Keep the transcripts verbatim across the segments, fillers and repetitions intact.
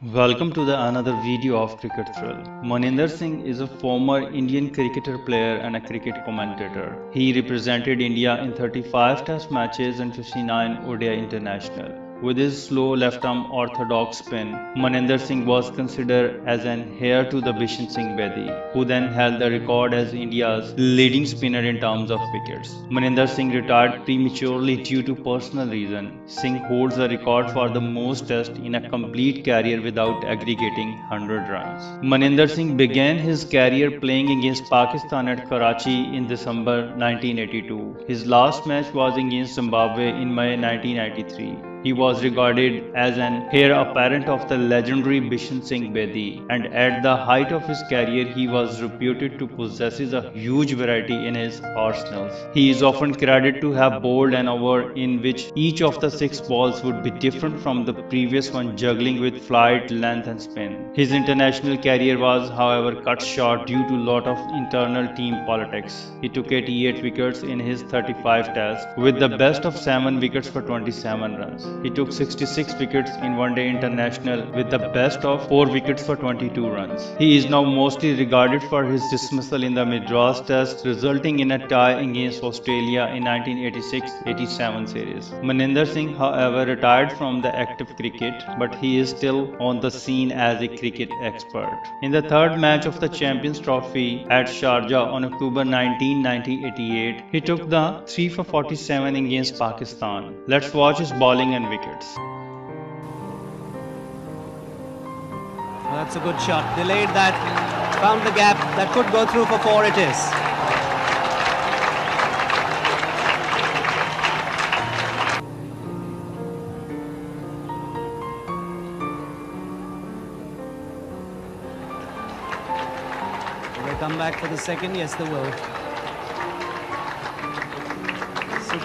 Welcome to the another video of Cricket Thrill. Maninder Singh is a former Indian cricketer player and a cricket commentator. He represented India in thirty-five Test matches and fifty-nine O D I international. With his slow left-arm orthodox spin, Maninder Singh was considered as an heir to the Bishan Singh Bedi, who then held the record as India's leading spinner in terms of wickets. Maninder Singh retired prematurely due to personal reason. Singh holds the record for the most tests in a complete career without aggregating one hundred runs. Maninder Singh began his career playing against Pakistan at Karachi in December nineteen eighty-two. His last match was against Zimbabwe in May nineteen ninety-three. He was regarded as an heir apparent of the legendary Bishan Singh Bedi, and at the height of his career he was reputed to possess a huge variety in his arsenals. He is often credited to have bowled an over in which each of the six balls would be different from the previous one, juggling with flight, length and spin. His international career was however cut short due to a lot of internal team politics. He took eighty-eight wickets in his thirty-five tests with the best of seven wickets for twenty-seven runs. He took sixty-six wickets in one day international with the best of four wickets for twenty-two runs. He is now mostly regarded for his dismissal in the Madras test, resulting in a tie against Australia in nineteen eighty-six eighty-seven series. Maninder Singh however retired from the active cricket, but he is still on the scene as a cricket expert. In the third match of the Champions Trophy at Sharjah on October nineteenth nineteen eighty-eight, he took the three for forty-seven against Pakistan. Let's watch his bowling and wickets. Well, that's a good shot. Delayed that, found the gap. That could go through for four. It is. Will they come back for the second? Yes, they will.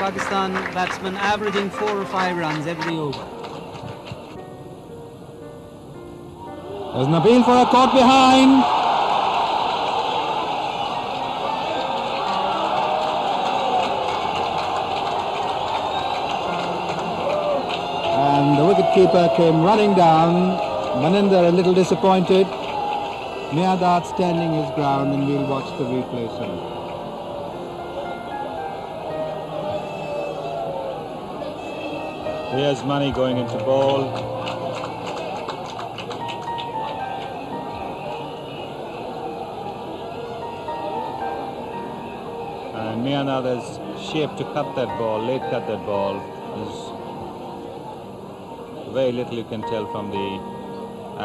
Pakistan batsmen averaging four or five runs every over. There's Nabeel for a caught behind. And the wicketkeeper came running down. Maninder a little disappointed. Nehadat standing his ground, and we'll watch the replay soon. Here's Mani going into ball. And Nehadat is shaped to cut that ball, late cut that ball. There's very little you can tell from the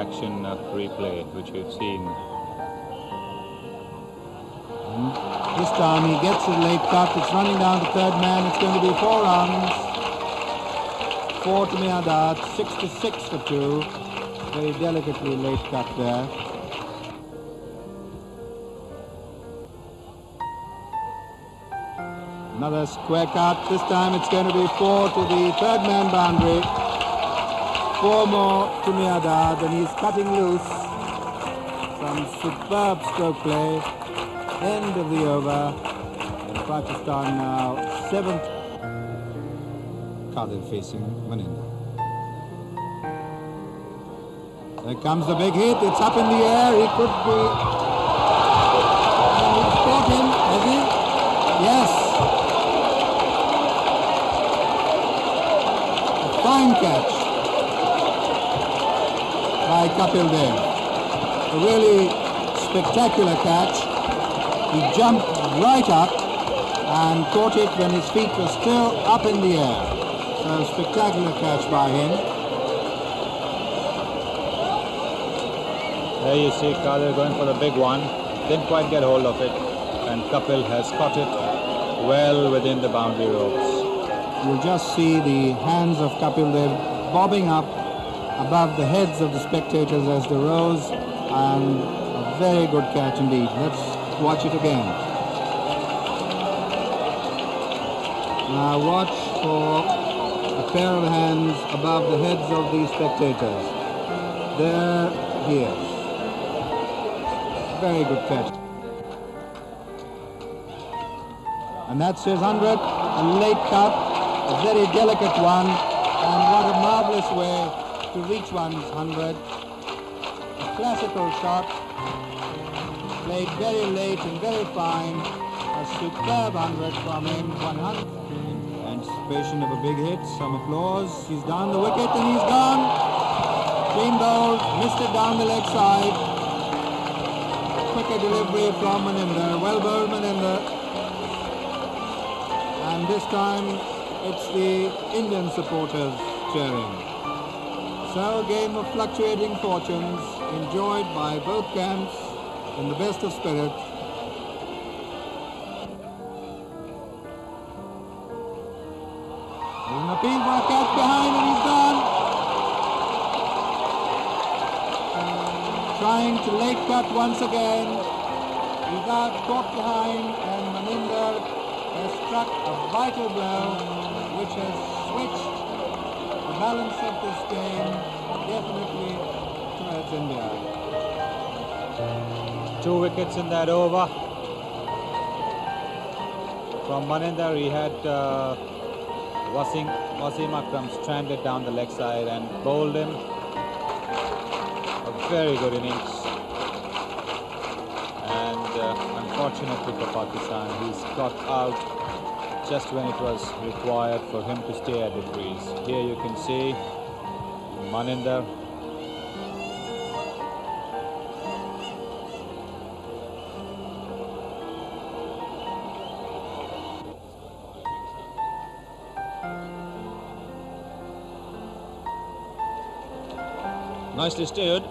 action of replay which we've seen. Mm-hmm. This time he gets a late cut, it's running down the third man, it's going to be four runs. Four to Nehadat, sixty-six for two. Very delicately late cut there. Another square cut. This time it's going to be four to the third man boundary. Four more to Nehadat, and he's cutting loose. Some superb stroke play. End of the over. And Pakistan now seventh. Kader facing Maninder. There comes the big hit. It's up in the air. He could be. And he's caught him, has he? Yes. A fine catch by Kapil Dev. A really spectacular catch. He jumped right up and caught it when his feet were still up in the air. A spectacular catch by him. There you see Kader going for the big one. Didn't quite get hold of it, and Kapil has caught it well within the boundary ropes. You'll just see the hands of Kapil Dev bobbing up above the heads of the spectators as they rose, and a very good catch indeed. Let's watch it again. Now watch for a pair of hands above the heads of the spectators. There he is. Very good catch. And that's his hundredth, a late cut, a very delicate one, and what a marvellous way to reach one's hundred. classical shot, played very late and very fine. A superb hundred from him, one hundred. Anticipation of a big hit, some applause. He's down the wicket and he's gone. Clean ball, missed it down the leg side. Quicker delivery from Maninder. Well bowled, Maninder. And this time it's the Indian supporters cheering. So, a game of fluctuating fortunes, enjoyed by both camps in the best of spirits. There's an appeal for a catch behind and he's gone. Trying to late cut once again. He got caught behind and Maninder has struck a vital blow which has switched the balance of this game definitely towards India. Two wickets in that over. From Maninder he had uh, Wasim, Wasim Akram stranded down the leg side and bowled him. A very good innings. And uh, unfortunately for Pakistan, he's got out just when it was required for him to stay at the crease. Here you can see Maninder. Nicely steered.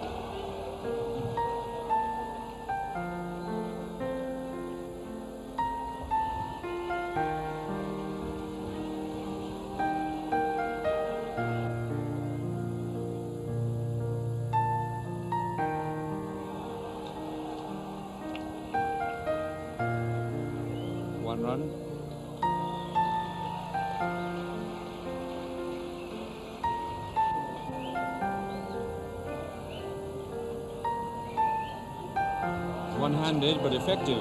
One run. One-handed but effective.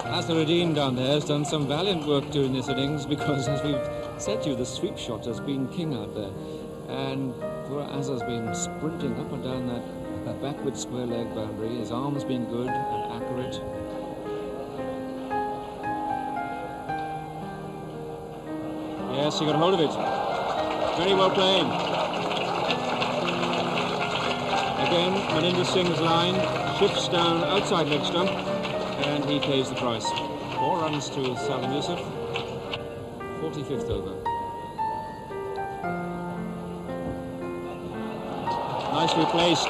Asaruddin down there has done some valiant work during this innings because, as we've said to you, the sweep shot has been king out there. And Azhar has been sprinting up and down that, that backward square leg boundary. His arm's been good and accurate. Yes, he got hold of it. Very well played. Again, Maninder Singh's line shifts down outside leg stump and he pays the price. Four runs to Salah Yusuf, forty-fifth over. Nicely placed.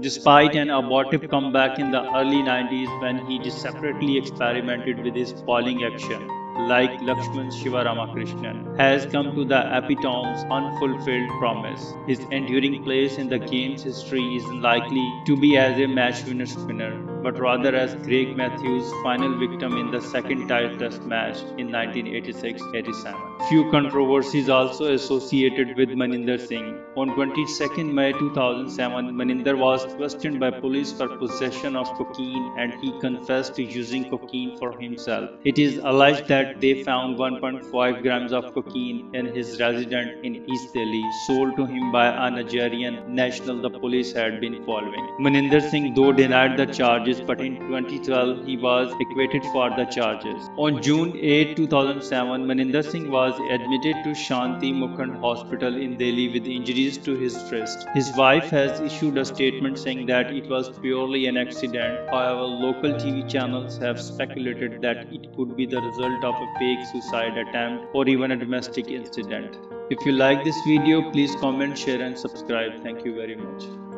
Despite an abortive comeback in the early nineties when he desperately experimented with his bowling action, like Lakshman Sivaramakrishnan, has come to the epitome's unfulfilled promise. His enduring place in the game's history is likely to be as a match-winner spinner, but rather as Greg Matthews' final victim in the second tier test match in nineteen eighty-six eighty-seven. Few controversies also associated with Maninder Singh. On twenty-second May two thousand seven, Maninder was questioned by police for possession of cocaine and he confessed to using cocaine for himself. It is alleged that they found one point five grams of cocaine in his residence in East Delhi, sold to him by a Nigerian national the police had been following. Maninder Singh, though, denied the charges, but in twenty twelve he was acquitted for the charges. On June eighth two thousand seven, Maninder Singh was admitted to Shanti Mukand Hospital in Delhi with injuries to his wrist. His wife has issued a statement saying that it was purely an accident. However, local T V channels have speculated that it could be the result of a fake suicide attempt or even a domestic incident. If you like this video, please comment, share and subscribe. Thank you very much.